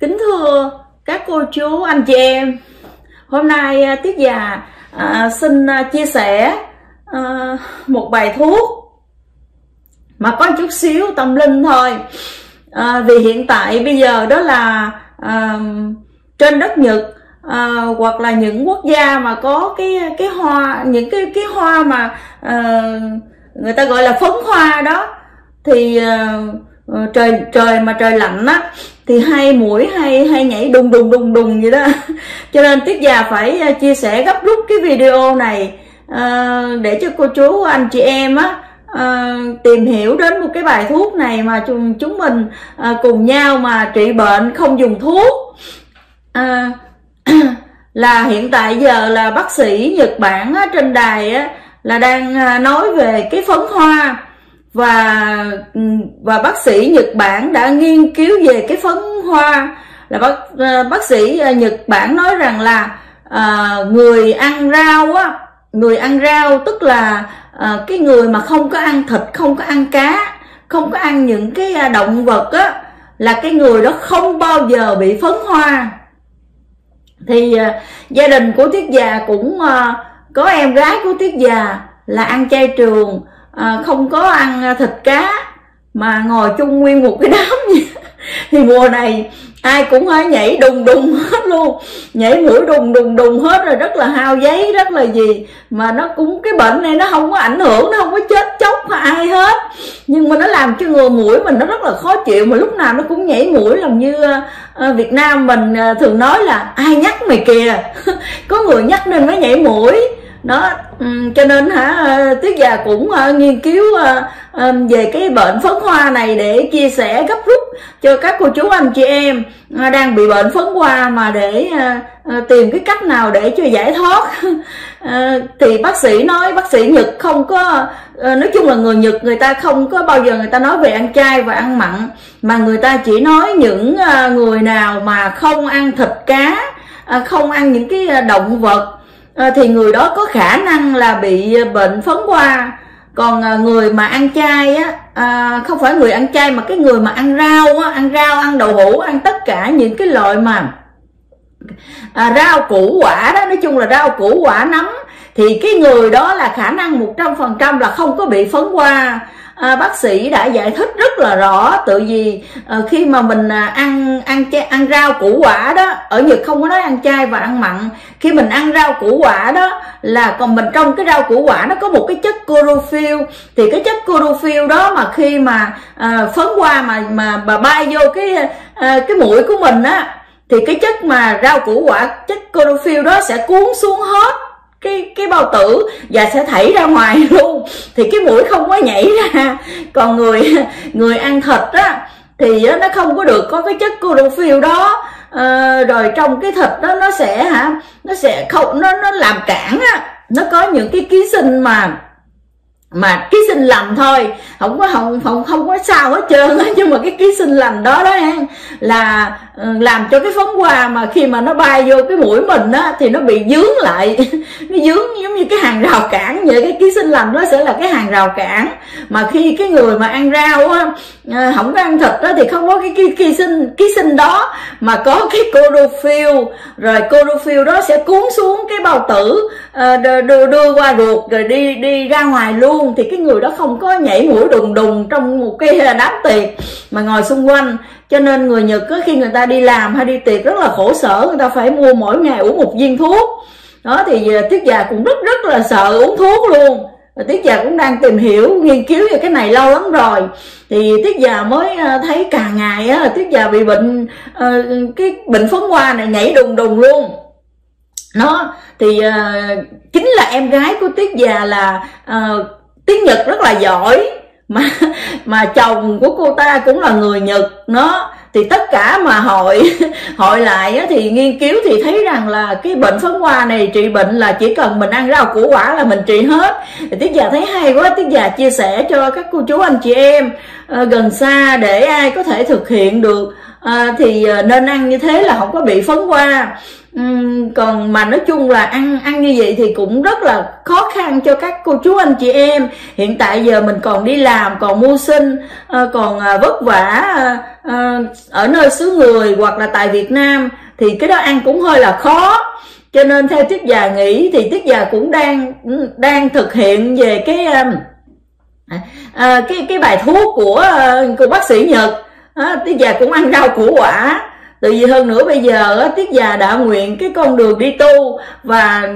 Kính thưa các cô chú anh chị em, hôm nay Tuyết Già xin chia sẻ một bài thuốc mà có chút xíu tâm linh thôi. Vì hiện tại bây giờ đó là trên đất Nhật hoặc là những quốc gia mà có cái hoa, những cái hoa mà người ta gọi là phấn hoa đó, thì trời lạnh á thì hay muỗi hay nhảy đùng vậy đó. Cho nên Tuyết Già phải chia sẻ gấp rút cái video này để cho cô chú anh chị em á tìm hiểu đến một cái bài thuốc này mà chúng mình cùng nhau mà trị bệnh không dùng thuốc. Là hiện tại giờ là bác sĩ Nhật Bản á, trên đài á, là đang nói về cái phấn hoa, và bác sĩ Nhật Bản đã nghiên cứu về cái phấn hoa. Là bác sĩ Nhật Bản nói rằng là người ăn rau á, người ăn rau tức là cái người mà không có ăn thịt, không có ăn cá, không có ăn những cái động vật á, là cái người đó không bao giờ bị phấn hoa. Thì gia đình của Tuyết Già cũng có em gái của Tuyết Già là ăn chay trường, không có ăn thịt cá, mà ngồi chung nguyên một cái đám vậy. Thì mùa này ai cũng phải nhảy đùng hết luôn, nhảy mũi đùng hết rồi, rất là hao giấy, rất là gì. Mà nó cũng, cái bệnh này nó không có ảnh hưởng, nó không có chết chóc ai hết, nhưng mà nó làm cho người mũi mình nó rất là khó chịu, mà lúc nào nó cũng nhảy mũi. Làm như Việt Nam mình thường nói là ai nhắc mày kìa có người nhắc nên nó nhảy mũi đó. Cho nên Tuyết Già cũng nghiên cứu về cái bệnh phấn hoa này để chia sẻ gấp rút cho các cô chú anh chị em đang bị bệnh phấn hoa, mà để tìm cái cách nào để cho giải thoát. Thì bác sĩ Nhật không có, nói chung là người Nhật người ta không có bao giờ người ta nói về ăn chay và ăn mặn, mà người ta chỉ nói những người nào mà không ăn thịt cá, không ăn những cái động vật, thì người đó có khả năng là bị bệnh phấn hoa. Còn người mà ăn chay á, không phải người ăn chay mà cái người mà ăn rau á, ăn đậu hũ, ăn tất cả những cái loại mà rau củ quả đó, nói chung là rau củ quả nấm, thì cái người đó là khả năng 100% là không có bị phấn hoa. Bác sĩ đã giải thích rất là rõ, tự vì khi mà mình ăn rau củ quả đó, ở Nhật không có nói ăn chay và ăn mặn, khi mình ăn rau củ quả đó là còn mình, trong cái rau củ quả nó có một cái chất chlorophyll, thì cái chất chlorophyll đó mà khi mà phấn hoa mà bay vô cái mũi của mình á, thì cái chất mà rau củ quả, chất chlorophyll đó sẽ cuốn xuống hết cái bao tử và sẽ thảy ra ngoài luôn, thì cái mũi không có nhảy ra. Còn người ăn thịt á thì nó không có được có cái chất chlorophyll đó, rồi trong cái thịt đó nó sẽ không, nó làm cản á, nó có những cái ký sinh mà ký sinh lành thôi, không có sao hết trơn á, nhưng mà cái ký sinh lành đó đó là làm cho cái phấn hoa mà khi mà nó bay vô cái mũi mình á thì nó bị dướng lại, nó dướng giống như cái hàng rào cản vậy. Cái ký sinh lành đó sẽ là cái hàng rào cản, mà khi cái người mà ăn rau á, không có ăn thịt đó, thì không có cái ký sinh đó, mà có cái chlorophyll, rồi chlorophyll đó sẽ cuốn xuống cái bao tử, đưa qua ruột rồi đi ra ngoài luôn, thì cái người đó không có nhảy mũi đùng trong một cái đám tiệc mà ngồi xung quanh. Cho nên người Nhật khi người ta đi làm hay đi tiệc rất là khổ sở, người ta phải mua mỗi ngày uống một viên thuốc đó. Thì Tuyết Già cũng rất là sợ uống thuốc luôn. Tuyết Già cũng đang tìm hiểu, nghiên cứu về cái này lâu lắm rồi, thì Tuyết Già mới thấy càng ngày á, Tuyết Già bị bệnh cái bệnh phấn hoa này, nhảy đùng luôn nó. Thì chính là em gái của Tuyết Già là tiếng Nhật rất là giỏi, mà chồng của cô ta cũng là người Nhật nó, thì tất cả mà hội lại á, thì nghiên cứu thì thấy rằng là cái bệnh phấn hoa này trị bệnh là chỉ cần mình ăn rau củ quả là mình trị hết. Thì Tuyết Già thấy hay quá, Tuyết Già chia sẻ cho các cô chú anh chị em gần xa để ai có thể thực hiện được thì nên ăn như thế là không có bị phấn hoa. Còn mà nói chung là ăn như vậy thì cũng rất là khó khăn cho các cô chú anh chị em. Hiện tại giờ mình còn đi làm, còn mưu sinh, còn vất vả ở nơi xứ người hoặc là tại Việt Nam, thì cái đó ăn cũng hơi là khó. Cho nên theo Tuyết Già nghĩ thì Tuyết Già cũng đang thực hiện về cái bài thuốc của bác sĩ Nhật. Tuyết Già cũng ăn rau củ quả. Tại vì hơn nữa bây giờ Tuyết Già đã nguyện cái con đường đi tu và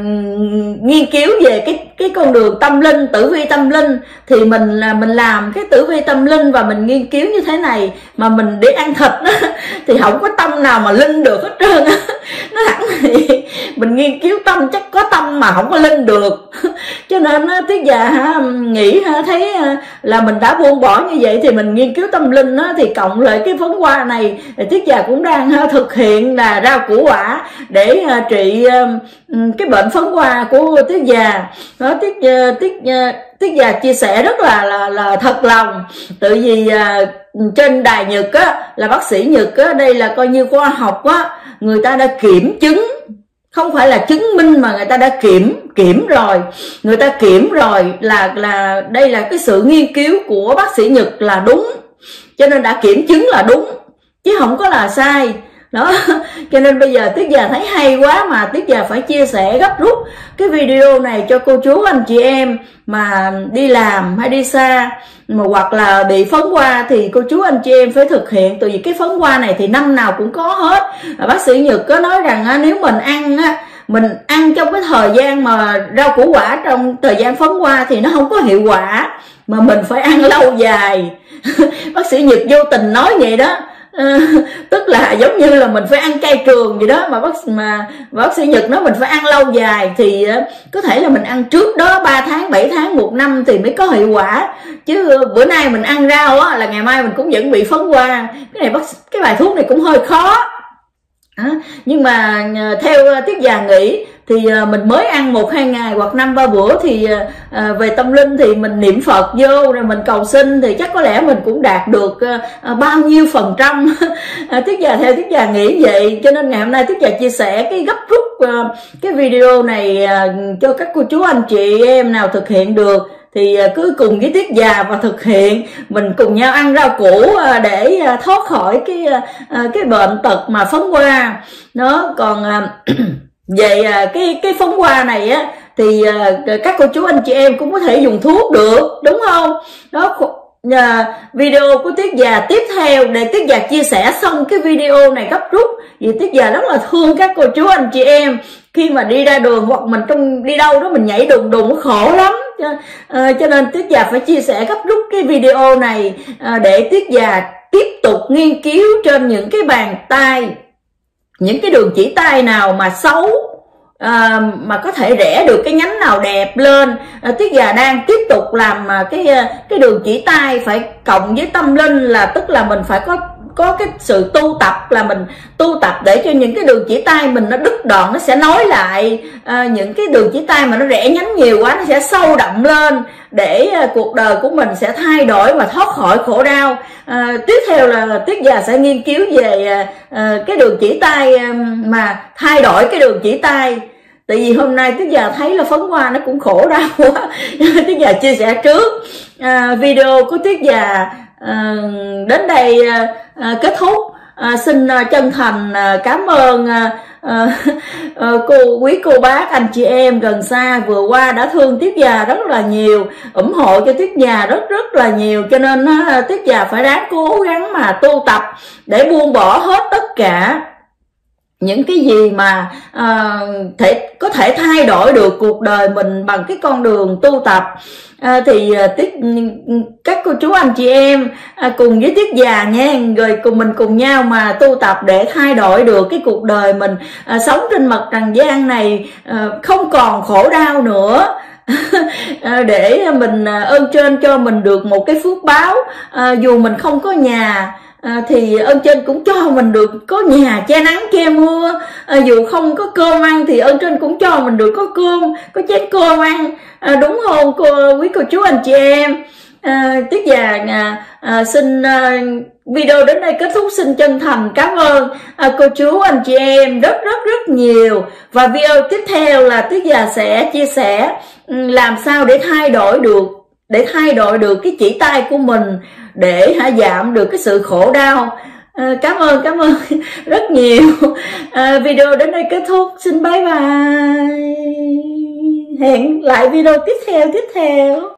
nghiên cứu về cái con đường tâm linh, tử vi tâm linh, thì mình làm cái tử vi tâm linh và mình nghiên cứu như thế này, mà mình để ăn thịt đó, thì không có tâm nào mà linh được hết trơn. Nó thẳng thì mình nghiên cứu tâm chắc có tâm mà không có linh được. Cho nên Tuyết Già nghĩ thấy là mình đã buông bỏ như vậy, thì mình nghiên cứu tâm linh thì cộng lại cái phấn hoa này, Tuyết Già cũng đang thực hiện là rau củ quả để trị cái bệnh phấn hoa của Tuyết Già. Tuyết Già chia sẻ rất là thật lòng, tự vì trên đài Nhật là bác sĩ Nhật đây là coi như khoa học người ta đã kiểm chứng, không phải là chứng minh mà người ta đã kiểm rồi là đây là cái sự nghiên cứu của bác sĩ Nhật là đúng, cho nên đã kiểm chứng là đúng chứ không có là sai đó. Cho nên bây giờ Tuyết Già thấy hay quá mà Tuyết Già phải chia sẻ gấp rút cái video này cho cô chú anh chị em mà đi làm hay đi xa mà hoặc là bị phấn hoa, thì cô chú anh chị em phải thực hiện. Tại vì cái phấn hoa này thì năm nào cũng có hết. Bác sĩ Nhật có nói rằng nếu mình ăn trong cái thời gian mà rau củ quả trong thời gian phấn hoa thì nó không có hiệu quả, mà mình phải ăn lâu dài. Bác sĩ Nhật vô tình nói vậy đó. Tức là giống như là mình phải ăn chay trường gì đó, mà bác sĩ Nhật nói mình phải ăn lâu dài, thì có thể là mình ăn trước đó 3 tháng, 7 tháng, 1 năm thì mới có hiệu quả. Chứ bữa nay mình ăn rau là ngày mai mình cũng vẫn bị phấn hoa. Cái bài thuốc này cũng hơi khó. Nhưng mà theo Tuyết Già nghĩ thì mình mới ăn 1-2 ngày hoặc 5-3 bữa thì về tâm linh thì mình niệm Phật vô rồi mình cầu xin, thì chắc có lẽ mình cũng đạt được bao nhiêu %. Tuyết Già theo Tuyết Già nghĩ vậy. Cho nên ngày hôm nay Tuyết Già chia sẻ cái gấp rút cái video này cho các cô chú anh chị em nào thực hiện được thì cứ cùng với Tuyết Già và thực hiện, mình cùng nhau ăn rau củ để thoát khỏi cái bệnh tật mà phấn hoa nó còn. Vậy cái phấn hoa này thì các cô chú anh chị em cũng có thể dùng thuốc được, đúng không? Đó, video của Tuyết Già tiếp theo để Tuyết Già chia sẻ xong cái video này gấp rút, vì Tuyết Già rất là thương các cô chú anh chị em khi mà đi ra đường hoặc mình đi đâu đó mình nhảy đùng đùng khổ lắm. Cho nên Tuyết Già phải chia sẻ gấp rút cái video này để Tuyết Già tiếp tục nghiên cứu trên những cái bàn tay, những cái đường chỉ tay nào mà xấu mà có thể rẽ được cái nhánh nào đẹp lên. Tuyết Già đang tiếp tục làm cái đường chỉ tay phải cộng với tâm linh, là tức là mình phải có cái sự tu tập, là mình tu tập để cho những cái đường chỉ tay mình nó đứt đoạn, nó sẽ nối lại. Những cái đường chỉ tay mà nó rẽ nhánh nhiều quá nó sẽ sâu đậm lên, để cuộc đời của mình sẽ thay đổi và thoát khỏi khổ đau. Tiếp theo là Tuyết Già sẽ nghiên cứu về cái đường chỉ tay mà thay đổi cái đường chỉ tay. Tại vì hôm nay Tuyết Già thấy là phấn hoa nó cũng khổ đau quá. Tuyết Già chia sẻ trước video của Tuyết Già đến đây kết thúc. Xin chân thành cảm ơn quý cô bác, anh chị em gần xa vừa qua đã thương Tuyết Già rất là nhiều, ủng hộ cho Tuyết Già rất là nhiều. Cho nên Tuyết Già phải ráng cố gắng mà tu tập để buông bỏ hết tất cả những cái gì mà có thể thay đổi được cuộc đời mình bằng cái con đường tu tập. Thì các cô chú anh chị em cùng với Tuyết Già nha, rồi mình cùng nhau mà tu tập để thay đổi được cái cuộc đời mình, sống trên mặt trần gian này không còn khổ đau nữa. Để mình ơn trên cho mình được một cái phước báo, dù mình không có nhà thì ơn trên cũng cho mình được có nhà che nắng che mưa, dù không có cơm ăn thì ơn trên cũng cho mình được có cơm, có chén cơm ăn, đúng không quý cô chú anh chị em? Tuyết Già xin Video đến đây kết thúc. Xin chân thành cảm ơn cô chú anh chị em rất nhiều. Và video tiếp theo là Tuyết Già sẽ chia sẻ làm sao để thay đổi được cái chỉ tay của mình để giảm được cái sự khổ đau. Cảm ơn rất nhiều. Video đến đây kết thúc. Xin bye bye. Hẹn lại video tiếp theo.